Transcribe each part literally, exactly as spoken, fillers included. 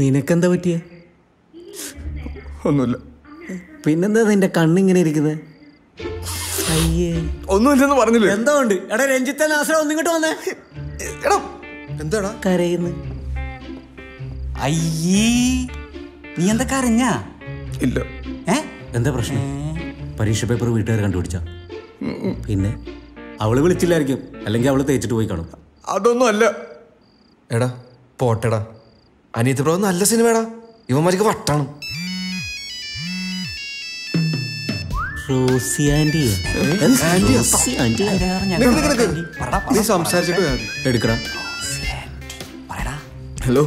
നിനക്കെന്താ പറ്റിയ? ഒന്നുമില്ല. പിന്നെന്താ നിന്റെ കണ്ണിങ്ങനെ ഇരിക്കുന്നത്? അയ്യേ, ഒന്നുമില്ലെന്ന് പറഞ്ഞില്ലേ? എന്താ ഉണ്ട്? എടാ രഞ്ജിത്തെ നാസറ ഒന്നിങ്ങോട്ട് വന്നേ. എടാ എന്താടാ കരയുന്നു? അയ്യേ, നീ എന്താ കരഞ്ഞ? ഇല്ല. ഏ എന്താ പ്രശ്നം? പരീക്ഷ പേപ്പർ വീട്ടുകാർ കണ്ടുപിടിച്ച? പിന്നെ അവള് വിളിച്ചില്ലായിരിക്കും, അല്ലെങ്കിൽ അവള് തേച്ചിട്ട് പോയി കാണും. അതൊന്നും അല്ല. എടാ പോട്ടെടാ, അനിയത്തിപ്രഭു നല്ല സിനിമയാടാ, ഇവന്മാർക്ക് വട്ടാണ്. ഹലോ,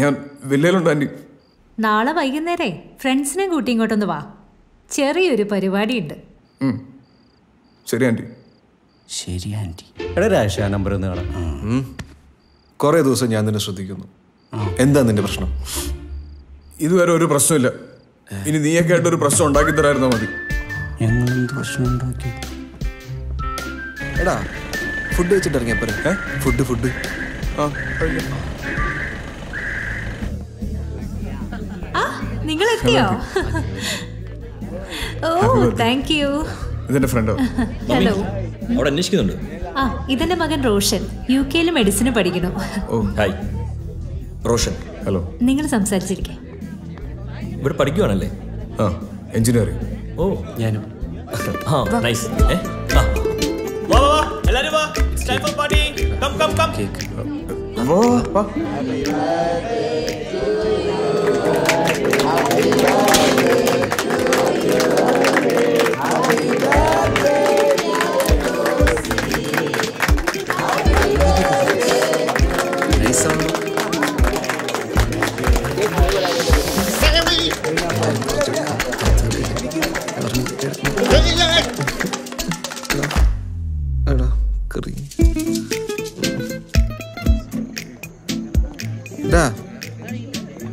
ഞാൻ വില്ലയിലുണ്ട് ആന്റി. നാളെ വൈകുന്നേരം ഫ്രണ്ട്സിനെ കൂട്ടി ഇങ്ങോട്ടൊന്ന് വാ, ചെറിയൊരു പരിപാടി ഉണ്ട്. ശരി ആന്റി. ശരി ആന്റി. എടാ രാശ നമ്പർ ഒന്ന് കാണാം. കുറേ ദിവസം ഞാൻ നിന്നെ ശ്രദ്ധിക്കുന്നു. എന്താ നിന്റെ പ്രശ്നം? ഇതുവരെ ഒരു പ്രശ്നമില്ല. ഇനി നീയൊക്കെ ആയിട്ടൊരു പ്രശ്നം ഉണ്ടാക്കി തരായിരുന്നോ മതി. എടാ ഫുഡ് വെച്ചിട്ട് ഇറങ്ങിയപ്പോ ഫുഡ് ഫുഡ് ആ നിങ്ങൾ എത്തിയോ? Oh thank you. ഇതെന്റെ ഫ്രണ്ടോ? ഹലോ. അവിടെ അന്വേഷിക്കുന്നുണ്ട്. ആ, ഇതെന്റെ മകൻ റോഷൻ, യു കെയിൽ മെഡിസിന് പഠിക്കുന്നു. Oh hi Roshan. ഹലോ. നിങ്ങൾ സംസാരിച്ചിരിക്കേ. ഇവിടെ പഠിക്കുവാണല്ലേ? ആ, എഞ്ചിനീയറിംഗ്. ഓ ഞാനും. ആ നൈസ്. ഏ വാ വാ വാ എല്ലാവരും വാ, it's time for party. Come come come. Oh വാ. Happy birthday to you. Happy birthday to you. Happy birthday.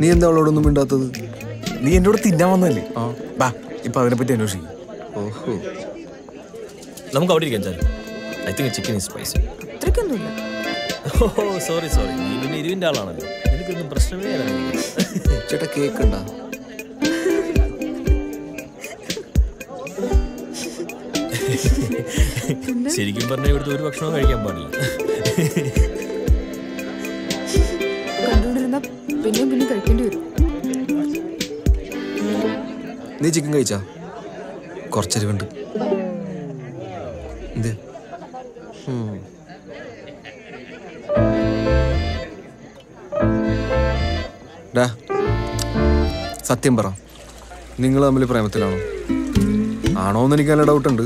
നീ എന്താ അവളോടൊന്നും മിണ്ടാത്തത്? നീ എന്നോട് തിന്നാൻ വന്നല്ലേ? ആ ബാ, ഇപ്പൊ അതിനെ പറ്റി അന്വേഷിക്കും. ഓഹോ, നമുക്ക് അവിടെ ഇരിക്കാൻ ചാലും. I think chicken is spicy. ഇത്രയ്ക്കൊന്നുമില്ല. ഓഹോ സോറി സോറി, നീ പിന്നെ ഇരുവിൻ്റെ ആളാണല്ലോ, എനിക്കൊന്നും പ്രശ്നമേ അല്ല. ചേട്ടാ കേക്ക് ഉണ്ടാ? ശരിക്കും പറഞ്ഞാൽ ഇവിടുത്തെ ഒരു ഭക്ഷണവും കഴിക്കാൻ പാടില്ല. നീ ചിക്കൻ കഴിച്ചാ? കുറച്ചരിവുണ്ട്. ഇത് സത്യം പറ, നിങ്ങൾ തമ്മിൽ പ്രേമത്തിലാണോ? ആണോന്ന് എനിക്ക് നല്ല ഡൗട്ടുണ്ട്.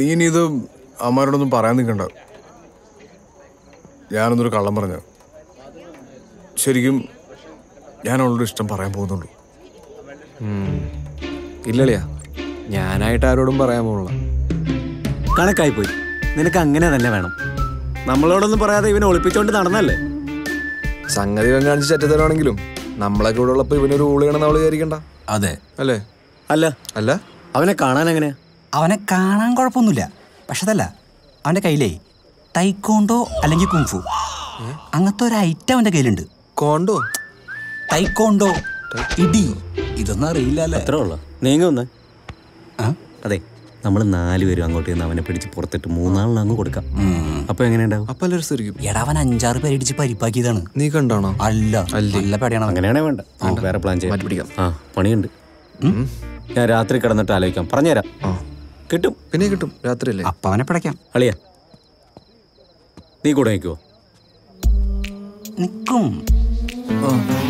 നീ ഇനി ഇത് അമ്മാരോടൊന്നും പറയാൻ നിൽക്കണ്ട. ഞാനൊന്നൊരു കള്ളം പറഞ്ഞ, ശരിക്കും ഞാൻ അവളോട് ഇഷ്ടം പറയാൻ പോകുന്നുള്ളൂ. ഇല്ലളിയാ, ഞാനായിട്ട് ആരോടും പറയാൻ പോകുള്ള കണക്കായിപ്പോയി. നിനക്ക് അങ്ങനെ തന്നെ വേണം. നമ്മളോടൊന്നും പറയാതെ ഇവനെ ഒളിപ്പിച്ചോണ്ട് നടന്നല്ലേ. സംഗതി കാണിച്ച് ചറ്റത്തരാണെങ്കിലും നമ്മളെ കൂടെ ഉള്ളപ്പോൾ ഇവനൊരു ഊളിയാണെന്ന് അവൾ വിചാരിക്കണ്ട. അതെ അല്ലേ? അല്ല അല്ല, അവനെ കാണാൻ എങ്ങനെയാ? അവനെ കാണാൻ കുഴപ്പമൊന്നുമില്ല, പക്ഷെ അതല്ല, അവൻ്റെ കയ്യിലേ തൈക്കോണ്ടോ അല്ലെങ്കിൽ കുംഫു അങ്ങനത്തെ ഒരു ഐറ്റം അവൻ്റെ കയ്യിലുണ്ട്. കോണ്ടോ തൈക്കോണ്ടോ ഇടി ഇതൊന്നും അറിയില്ല. അത്ര ഉള്ളു. നീങ്ങ ഒന്ന്. ആ അതെ, നമ്മൾ നാലുപേരും അങ്ങോട്ട് നിന്ന് അവനെ പിടിച്ച് പുറത്തിട്ട് മൂന്നാളിന് അങ്ങ് കൊടുക്കാം. അപ്പൊ എങ്ങനെയുണ്ടാവും? അപ്പൊ എടാ, അവൻ അഞ്ചാറ് പേര് ഇടിച്ച് പരിപ്പാക്കിയതാണ്. നീ കണ്ടാണോ? അല്ല അല്ല, പേടിയാണോ? അങ്ങനെയാണെ വേണ്ട, വേറെ പ്ലാൻ ചെയ്യാൻ പിടിക്കാം. ആ പണിയുണ്ട്, ഞാൻ രാത്രി കിടന്നിട്ട് ആലോചിക്കാം. പറഞ്ഞുതരാം. ആ കിട്ടും, പിന്നെ കിട്ടും. രാത്രിയല്ലേ, അപ്പൊ അവനെ പിടയ്ക്കാം. അളിയാ നീ കൂടെ നിൽക്കുവോ? നിൽക്കും.